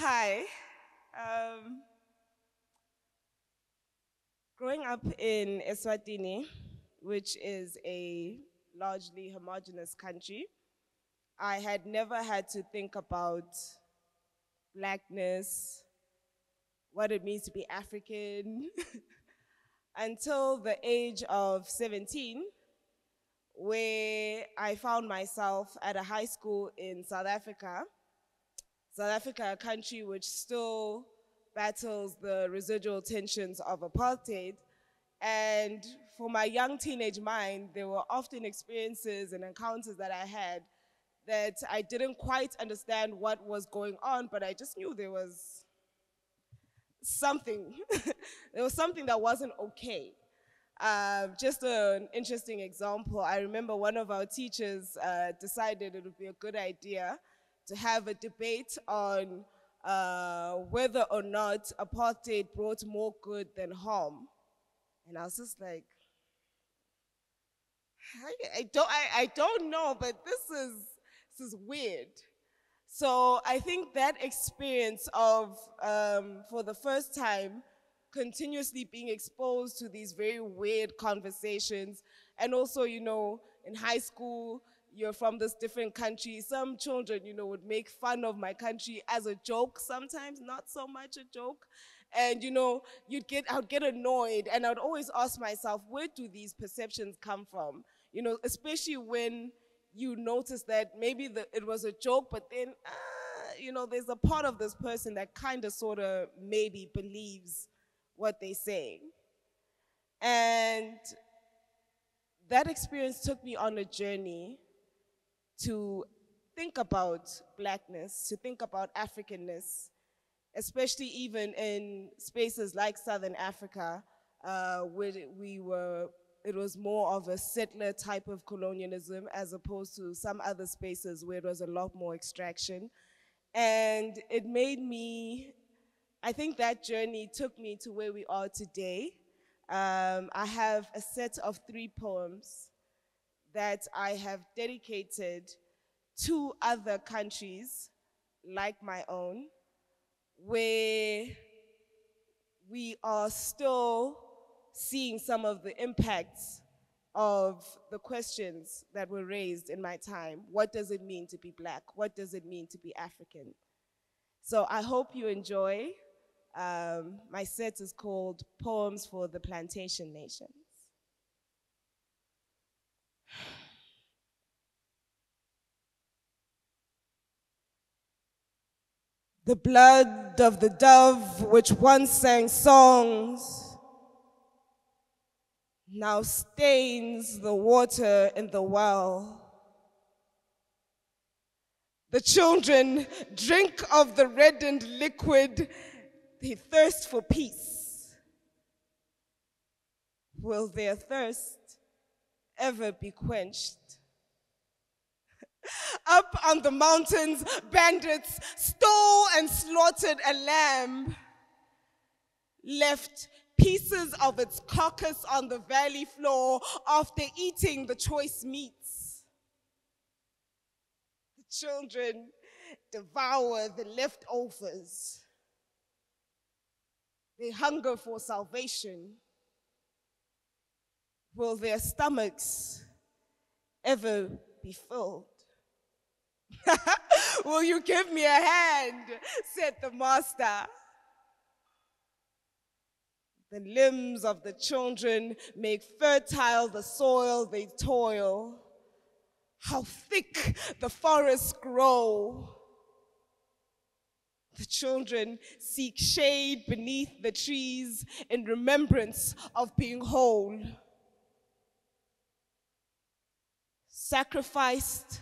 Hi. Growing up in Eswatini, which is a largely homogenous country, I had never had to think about blackness, what it means to be African, until the age of 17, where I found myself at a high school in South Africa. South Africa, a country which still battles the residual tensions of apartheid. And for my young teenage mind, there were often experiences and encounters that I had that I didn't quite understand what was going on, but I just knew there was something. There was something that wasn't okay. Just an interesting example, I remember one of our teachers decided it would be a good idea to have a debate on whether or not apartheid brought more good than harm. And I was just like, I don't know, but this is weird. So I think that experience of, for the first time, continuously being exposed to these very weird conversations, and also, you know, in high school, you're from this different country. Some children, you know, would make fun of my country as a joke sometimes, not so much a joke. And, you know, I would get annoyed, and I'd always ask myself, where do these perceptions come from? You know, especially when you notice that maybe it was a joke, but then, you know, there's a part of this person that kind of sort of maybe believes what they say. And that experience took me on a journey to think about blackness, to think about Africanness, especially even in spaces like Southern Africa, where it was more of a settler type of colonialism as opposed to some other spaces where it was a lot more extraction. And it made me, I think that journey took me to where we are today. I have a set of 3 poems that I have dedicated to other countries like my own, where we are still seeing some of the impacts of the questions that were raised in my time. What does it mean to be black? What does it mean to be African? So I hope you enjoy. My set is called Poems for the Plantation Nations. The blood of the dove which once sang songs now stains the water in the well. The children drink of the reddened liquid. They thirst for peace. Will their thirst ever be quenched? Up on the mountains, bandits stole and slaughtered a lamb, left pieces of its carcass on the valley floor after eating the choice meats. The children devour the leftovers. They hunger for salvation. Will their stomachs ever be filled? Will you give me a hand, said the master. The limbs of the children make fertile the soil they toil. How thick the forests grow. The children seek shade beneath the trees in remembrance of being whole. Sacrificed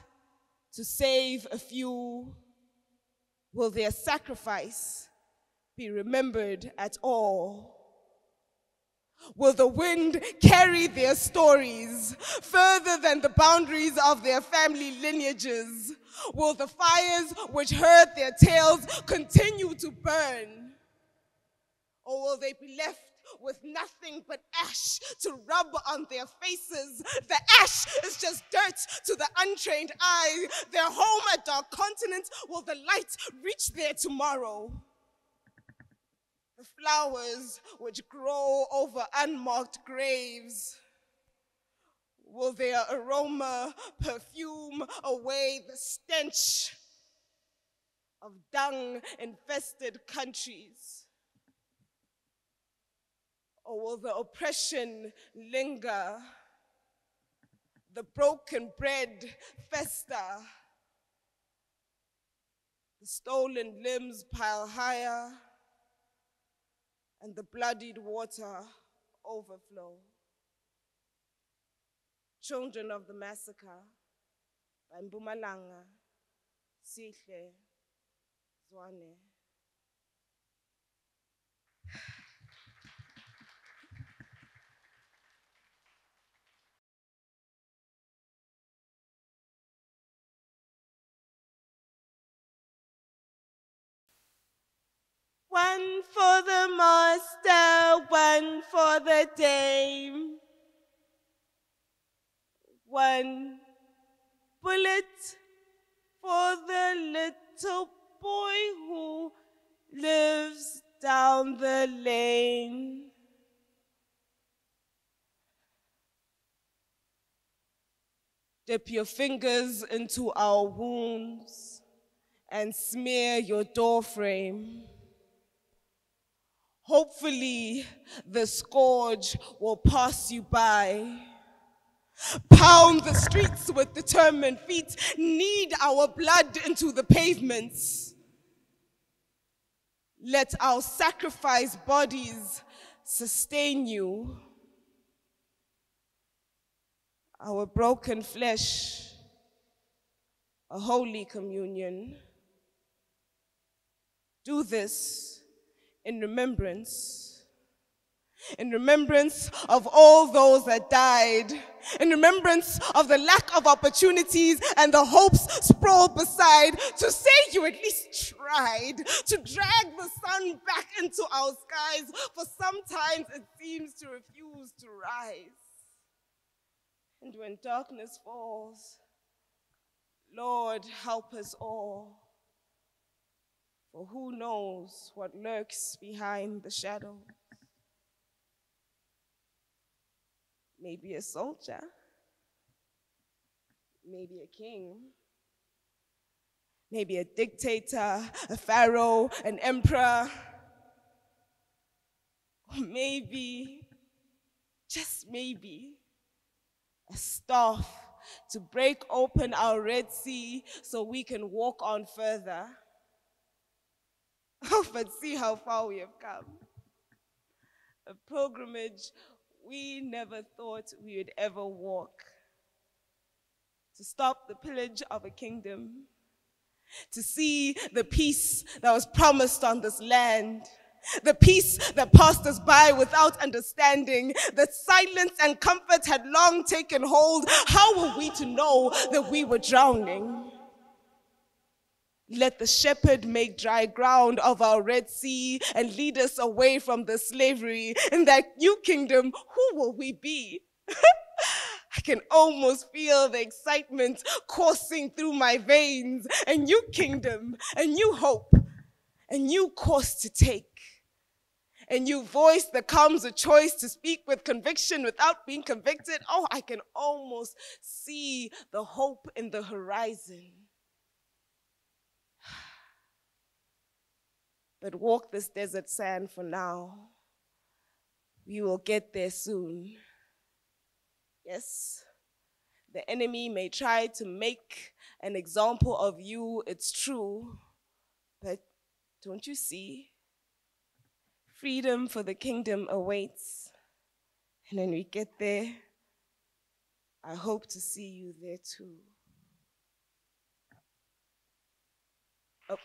to save a few, will their sacrifice be remembered at all? Will the wind carry their stories further than the boundaries of their family lineages? Will the fires which hurt their tales continue to burn? Or will they be left with nothing but ash to rub on their faces? The ash is just dirt to the untrained eye. Their home, a dark continent. Will the light reach there tomorrow? The flowers which grow over unmarked graves, will their aroma perfume away the stench of dung-infested countries? Or will the oppression linger, the broken bread fester, the stolen limbs pile higher, and the bloodied water overflow? Children of the Massacre by Mpumalanga Zwane. One for the master, one for the dame. One bullet for the little boy who lives down the lane. Dip your fingers into our wounds and smear your doorframe. Hopefully, the scourge will pass you by. Pound the streets with determined feet, knead our blood into the pavements. Let our sacrificed bodies sustain you. Our broken flesh, a holy communion. Do this in remembrance of all those that died, in remembrance of the lack of opportunities and the hopes sprawled beside, to say you at least tried to drag the sun back into our skies, for sometimes it seems to refuse to rise. And when darkness falls, Lord, help us all. Or who knows what lurks behind the shadows? Maybe a soldier, maybe a king, maybe a dictator, a pharaoh, an emperor, or maybe, just maybe, a staff to break open our Red Sea so we can walk on further. Oh, but see how far we have come. A pilgrimage we never thought we would ever walk. To stop the pillage of a kingdom. To see the peace that was promised on this land. The peace that passed us by without understanding. That silence and comfort had long taken hold. How were we to know that we were drowning? Let the shepherd make dry ground of our Red Sea and lead us away from the slavery. In that new kingdom, who will we be? I can almost feel the excitement coursing through my veins. A new kingdom, a new hope, a new course to take. A new voice that comes with choice to speak with conviction without being convicted. Oh, I can almost see the hope in the horizon. But walk this desert sand for now. We will get there soon. Yes, the enemy may try to make an example of you, it's true. But don't you see? Freedom for the kingdom awaits. And when we get there, I hope to see you there too. Oh.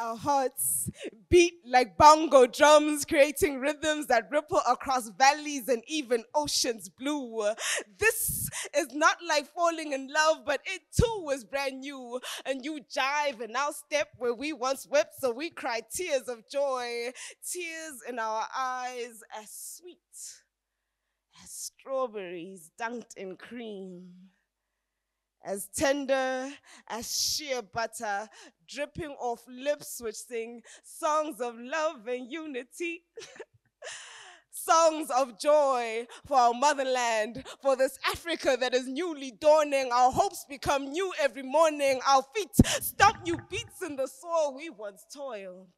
our hearts beat like bongo drums, creating rhythms that ripple across valleys and even oceans blue. This is not like falling in love, but it too was brand new. A new jive in our step where we once wept, so we cried tears of joy, tears in our eyes as sweet as strawberries dunked in cream, as tender as sheer butter, dripping off lips which sing songs of love and unity. Songs of joy for our motherland, for this Africa that is newly dawning. Our hopes become new every morning. Our feet stomp new beats in the soil we once toiled.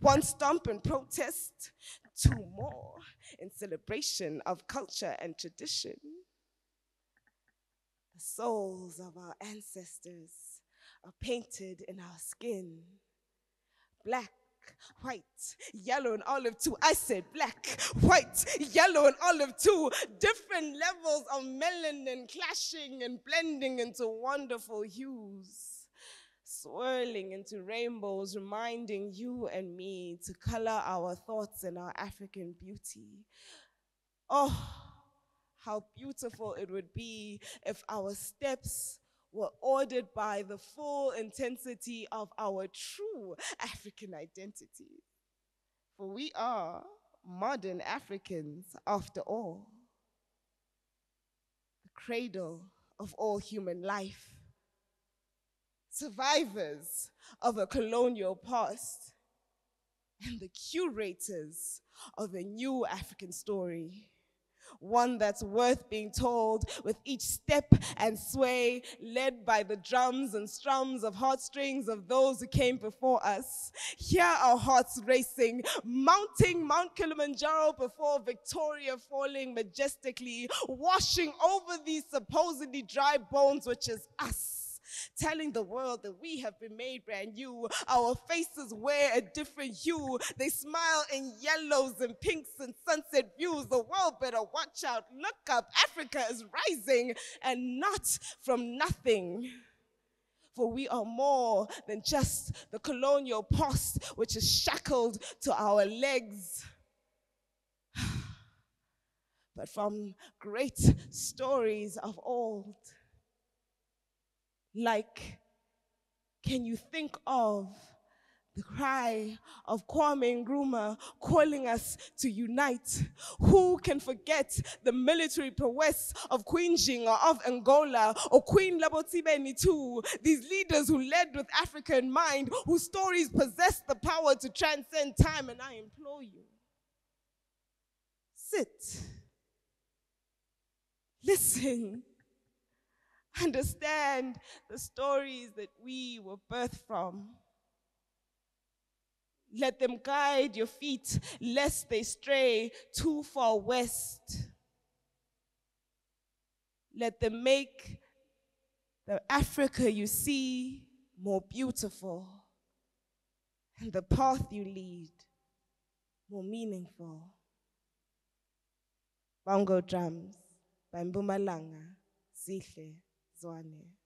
One stomp in protest, two more in celebration of culture and tradition. The souls of our ancestors are painted in our skin. Black, white, yellow, and olive too. I said black, white, yellow, and olive too. Different levels of melanin clashing and blending into wonderful hues, swirling into rainbows, reminding you and me to color our thoughts and our African beauty. Oh, how beautiful it would be if our steps were ordered by the full intensity of our true African identity. For we are modern Africans after all. The cradle of all human life. Survivors of a colonial past and the curators of a new African story. One that's worth being told with each step and sway, led by the drums and strums of heartstrings of those who came before us. Here our hearts racing, mounting Mount Kilimanjaro before Victoria, falling majestically, washing over these supposedly dry bones, which is us. Telling the world that we have been made brand new. Our faces wear a different hue. They smile in yellows and pinks and sunset views. The world better watch out. Look up. Africa is rising, and not from nothing. For we are more than just the colonial past, which is shackled to our legs. But from great stories of old, like, can you think of the cry of Kwame Nkrumah calling us to unite? Who can forget the military prowess of Queen Jinga of Angola, or Queen Labotsibeni too? These leaders who led with Africa in mind, whose stories possess the power to transcend time. And I implore you, sit, listen, understand the stories that we were birthed from. Let them guide your feet, lest they stray too far west. Let them make the Africa you see more beautiful, and the path you lead more meaningful. Bongo drums by Mpumalanga Zwane.